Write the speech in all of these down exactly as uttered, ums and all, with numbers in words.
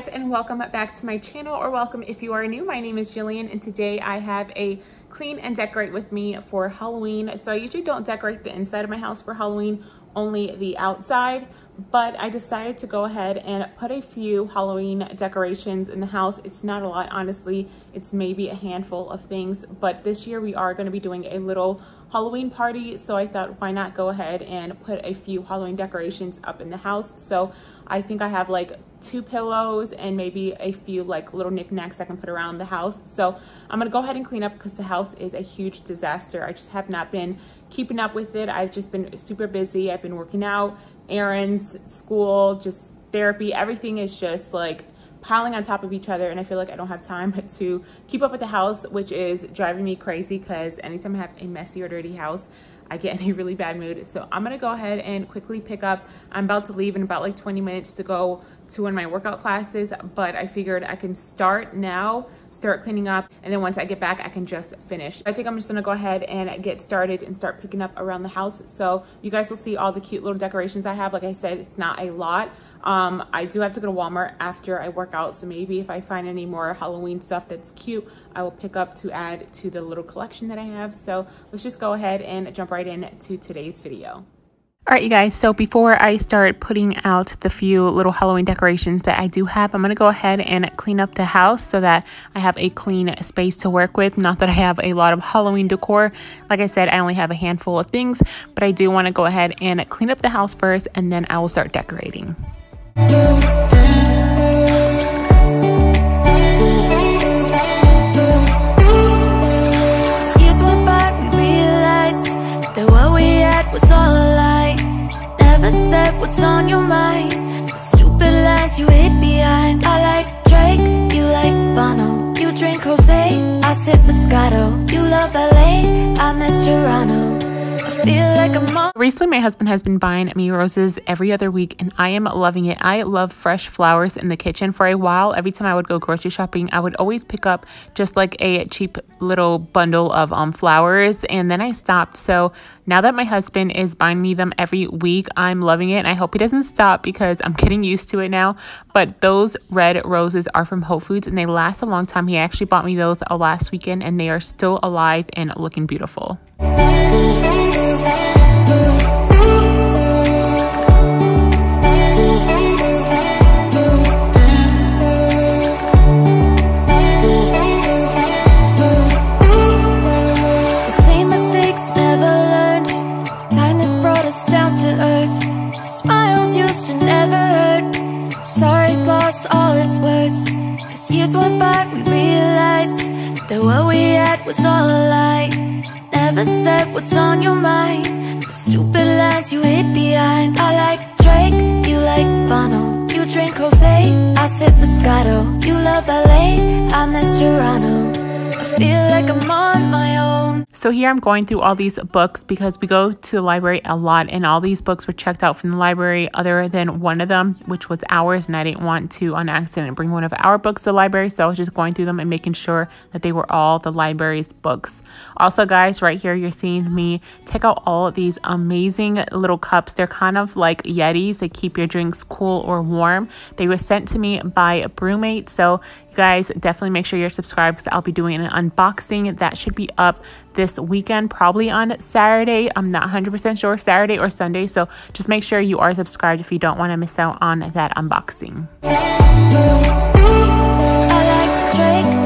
guys, and welcome back to my channel, or welcome if you are new. My name is Jillian, and today I have a clean and decorate with me for Halloween. So I usually don't decorate the inside of my house for Halloween, only the outside, but I decided to go ahead and put a few Halloween decorations in the house. It's not a lot, honestly. It's maybe a handful of things, but this year we are going to be doing a little Halloween party, so I thought, why not go ahead and put a few Halloween decorations up in the house. So I think I have like two pillows and maybe a few like little knickknacks I can put around the house. So I'm gonna go ahead and clean up because the house is a huge disaster. I just have not been keeping up with it. I've just been super busy. I've been working out, errands, school, just therapy. Everything is just like piling on top of each other, and I feel like I don't have time to keep up with the house, which is driving me crazy because anytime I have a messy or dirty house, I get in a really bad mood. So I'm gonna go ahead and quickly pick up. I'm about to leave in about like twenty minutes to go to one of my workout classes, but I figured I can start now, start cleaning up, and then once I get back, I can just finish. I think I'm just gonna go ahead and get started and start picking up around the house. So you guys will see all the cute little decorations I have. Like I said, it's not a lot. Um, I do have to go to Walmart after I work out, so maybe if I find any more Halloween stuff that's cute, I will pick up to add to the little collection that I have. So let's just go ahead and jump right in to today's video. All right, you guys, so before I start putting out the few little Halloween decorations that I do have, I'm going to go ahead and clean up the house so that I have a clean space to work with. Not that I have a lot of Halloween decor. Like I said, I only have a handful of things, but I do want to go ahead and clean up the house first, and then I will start decorating. Years went by, we realized that what we had was all a lie. Never said what's on your mind, the stupid lines you hid behind. I like Drake, you like Bono, you drink Jose, I sip Moscato. You love L A, I miss Toronto. Feel like a Recently, my husband has been buying me roses every other week, and I am loving it. I love fresh flowers in the kitchen. For a while, every time I would go grocery shopping, I would always pick up just like a cheap little bundle of um flowers, and then I stopped. So now that my husband is buying me them every week, I'm loving it, and I hope he doesn't stop because I'm getting used to it now. But those red roses are from Whole Foods, and they last a long time. He actually bought me those last weekend, and they are still alive and looking beautiful. Years went by, we realized that what we had was all a lie. Never said what's on your mind, the stupid lines you hid behind. I like Drake, you like Bono, you drink Jose, I sip Moscato. You love L A, I miss Toronto. I feel like I'm on my own. So here I'm going through all these books because we go to the library a lot, and all these books were checked out from the library other than one of them, which was ours, and I didn't want to on accident bring one of our books to the library, so I was just going through them and making sure that they were all the library's books. Also, guys, right here you're seeing me take out all of these amazing little cups. They're kind of like Yetis. They keep your drinks cool or warm. They were sent to me by Brewmate, so you guys definitely make sure you're subscribed because I'll be doing an unboxing that should be up this weekend, probably on Saturday. I'm not one hundred percent sure, Saturday or Sunday, so just make sure you are subscribed if you don't want to miss out on that unboxing. I like Drake.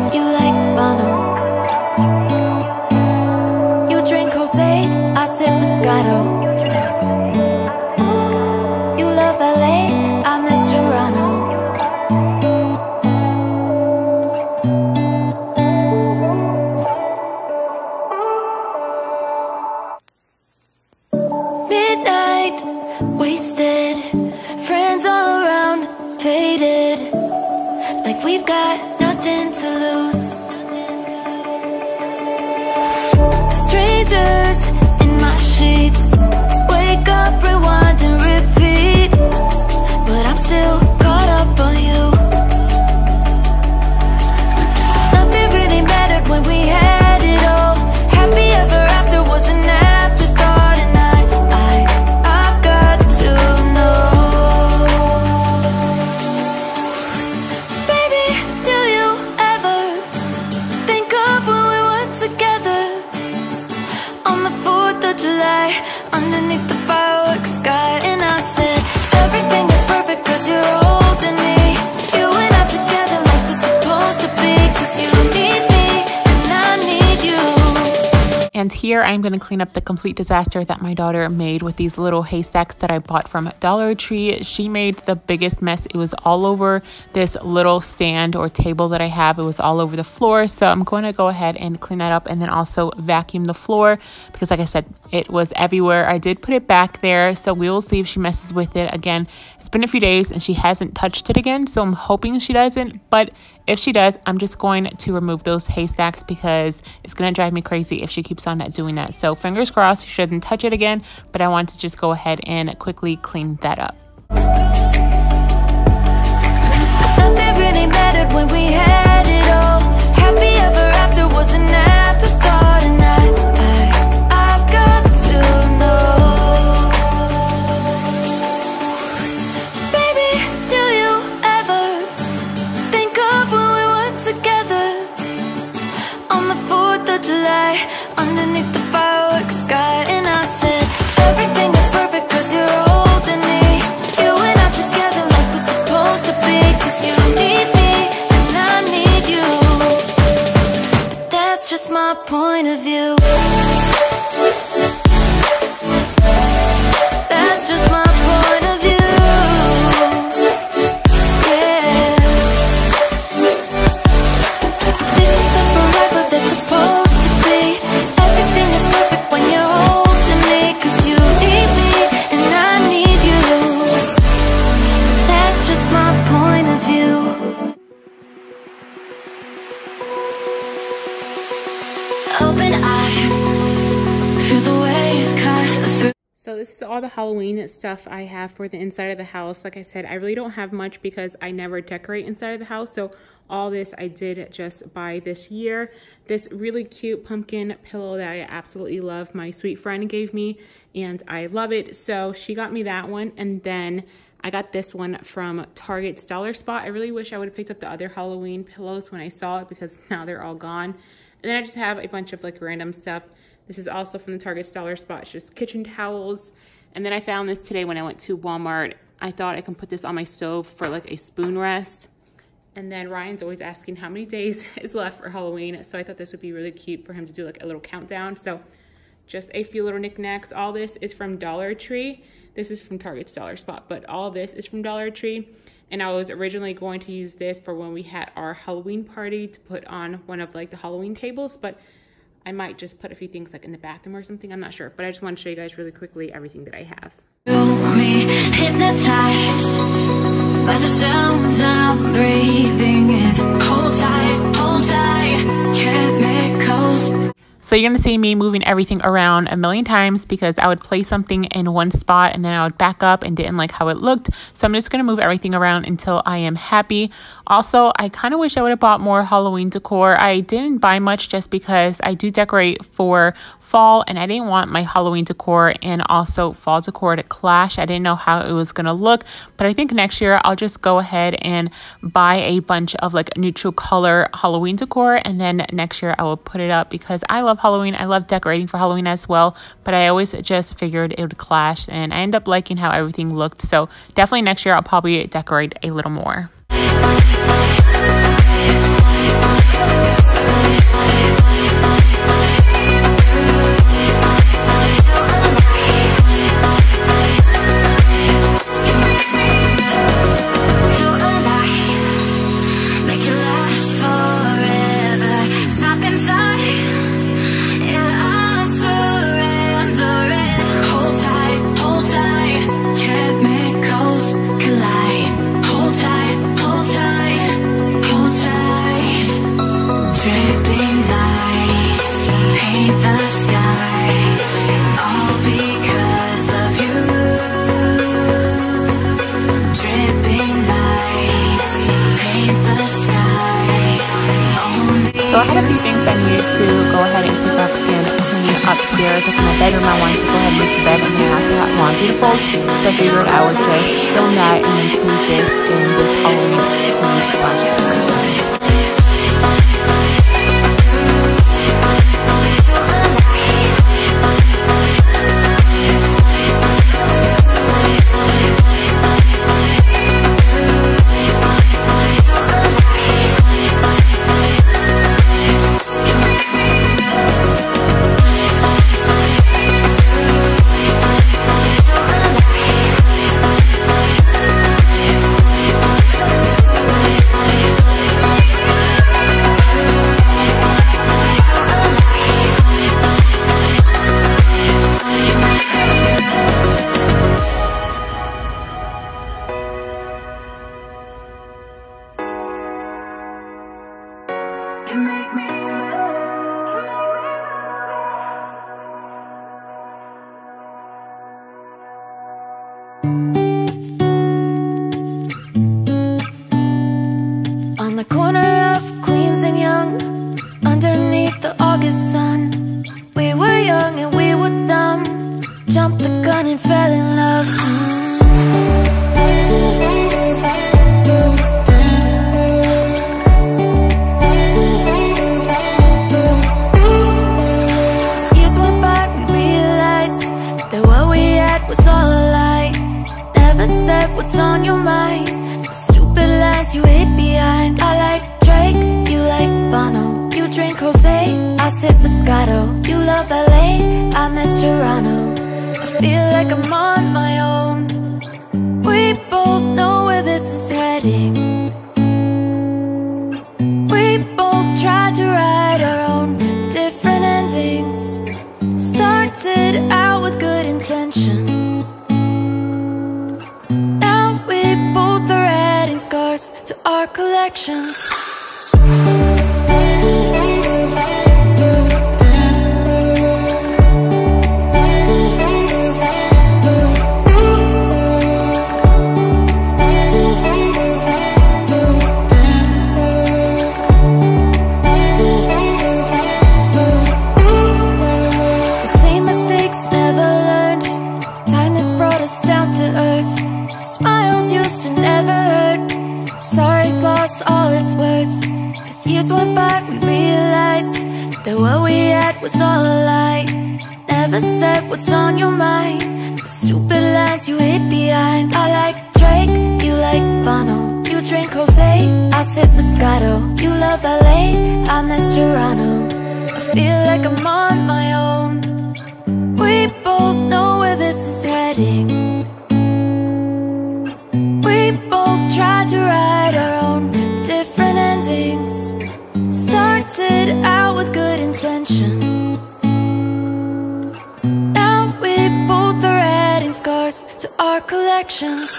July underneath the fireworks sky. And I said, everything is perfect cause you're holding me. You and I together like we're supposed to be. Cause you need me and I need you. And here I'm going to clean up the complete disaster that my daughter made with these little haystacks that I bought from Dollar Tree. She made the biggest mess. It was all over this little stand or table that I have. It was all over the floor. So I'm going to go ahead and clean that up and then also vacuum the floor because like I said, it was everywhere. I did put it back there. So we will see if she messes with it again. It's been a few days and she hasn't touched it again. So I'm hoping she doesn't. But if she does, I'm just going to remove those haystacks because it's going to drive me crazy if she keeps on doing that. So fingers crossed she shouldn't touch it again. But I want to just go ahead and quickly clean that up. Nothing really mattered when we had it all. Happy ever after was an afterthought. And I, I, I've got to know. Baby, do you ever think of when we were together? On the fourth of July, underneath the fireworks sky. And I said, everything is perfect cause you're holding me. You and I together like we're supposed to be. Cause you need me and I need you. But that's just my point of view. That's just my point of view. Yeah. This is the forever that's supposed. So this is all the Halloween stuff I have for the inside of the house. Like I said, I really don't have much because I never decorate inside of the house. So all this I did just buy this year. This really cute pumpkin pillow that I absolutely love, my sweet friend gave me and I love it. So she got me that one. And then I got this one from Target's Dollar Spot. I really wish I would have picked up the other Halloween pillows when I saw it because now they're all gone. And then I just have a bunch of like random stuff. This is also from the Target's Dollar Spot. It's just kitchen towels. And then I found this today when I went to Walmart. I thought I can put this on my stove for like a spoon rest. And then Ryan's always asking how many days is left for Halloween. So I thought this would be really cute for him to do like a little countdown. So just a few little knickknacks. All this is from Dollar Tree. This is from Target's Dollar Spot, but all this is from Dollar Tree. And I was originally going to use this for when we had our Halloween party to put on one of like the Halloween tables, but I might just put a few things like in the bathroom or something. I'm not sure, but I just want to show you guys really quickly everything that I have. You, me, hypnotized by the sounds I'm breathing in. Hold tight, hold tight, chemicals. So you're going to see me moving everything around a million times because I would place something in one spot and then I would back up and didn't like how it looked. So I'm just going to move everything around until I am happy. Also, I kind of wish I would have bought more Halloween decor. I didn't buy much just because I do decorate for fall and I didn't want my Halloween decor and also fall decor to clash. I didn't know how it was going to look, but I think next year I'll just go ahead and buy a bunch of like neutral color Halloween decor and then next year I will put it up because I love Halloween. I love decorating for Halloween as well, but I always just figured it would clash and I end up liking how everything looked. So definitely next year I'll probably decorate a little more. So I had a few things I needed to go ahead and pick up and clean upstairs. Like in my bedroom, I wanted to go ahead and make the bed and then I also had laundry to fold. So I figured I would just film that and include this in this Halloween cleaning project. On the corner of Queens and Young, underneath the August sun, we were young and we were dumb, jumped the gun and fell in love. Years went by, we realized that what we had was all a lie. Never said what's on your mind, the stupid lines you hid behind. I like Drake, you like Bono, you drink Jose, I sip Moscato. You love L A, I miss Toronto. I feel like I'm on my own. We both know where this is heading. We both tried to write our own different endings. Started out with good intentions. Now we both are adding scars to our collections. Years went by, we realized that what we had was all a lie. Never said what's on your mind, the stupid lines you hid behind. I like Drake, you like Bono, you drink Jose, I sip Moscato. You love L A, I miss Toronto. I feel like I'm on my own. We both know where this is heading. We both tried to write our own different endings. Started out with good intentions. Now we both are adding scars to our collections.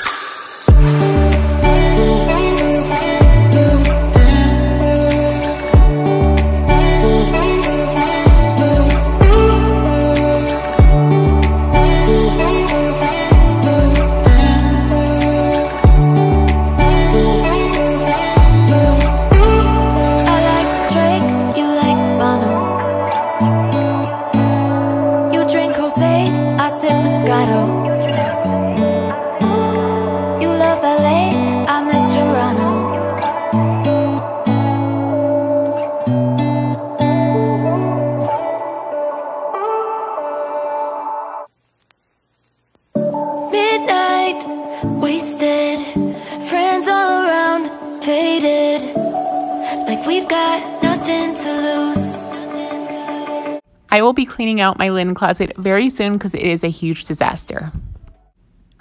I will be cleaning out my linen closet very soon because it is a huge disaster.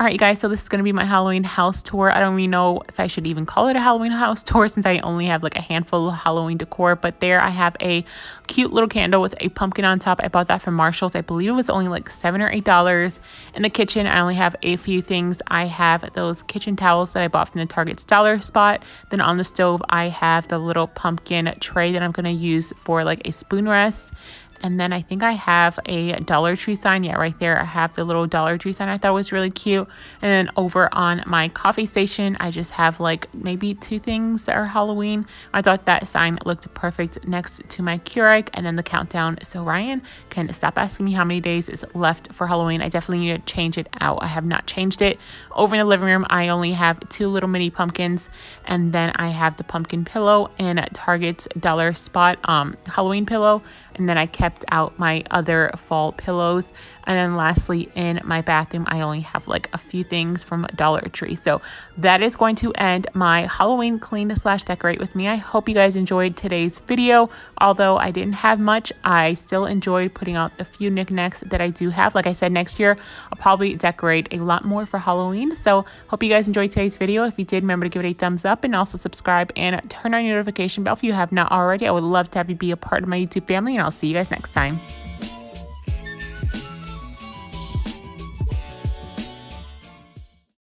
All right, you guys, so this is going to be my Halloween house tour. I don't even know if I should even call it a Halloween house tour since I only have like a handful of Halloween decor, but there I have a cute little candle with a pumpkin on top. I bought that from Marshall's. I believe it was only like seven or eight dollars. In the kitchen, I only have a few things. I have those kitchen towels that I bought from the Target's dollar spot. Then on the stove, I have the little pumpkin tray that I'm going to use for like a spoon rest. And then I think I have a Dollar Tree sign. Yeah, right there. I have the little Dollar Tree sign I thought was really cute. And then over on my coffee station, I just have like maybe two things that are Halloween. I thought that sign looked perfect next to my Keurig and then the countdown. So Ryan can stop asking me how many days is left for Halloween. I definitely need to change it out. I have not changed it. Over in the living room, I only have two little mini pumpkins. And then I have the pumpkin pillow and Target's dollar spot um, Halloween pillow. And then I kept out my other fall pillows. And then lastly, in my bathroom, I only have like a few things from Dollar Tree. So that is going to end my Halloween clean slash decorate with me. I hope you guys enjoyed today's video. Although I didn't have much, I still enjoyed putting out the few knickknacks that I do have. Like I said, next year, I'll probably decorate a lot more for Halloween. So hope you guys enjoyed today's video. If you did, remember to give it a thumbs up and also subscribe and turn on your notification bell if you have not already. I would love to have you be a part of my YouTube family, and I'll see you guys next time.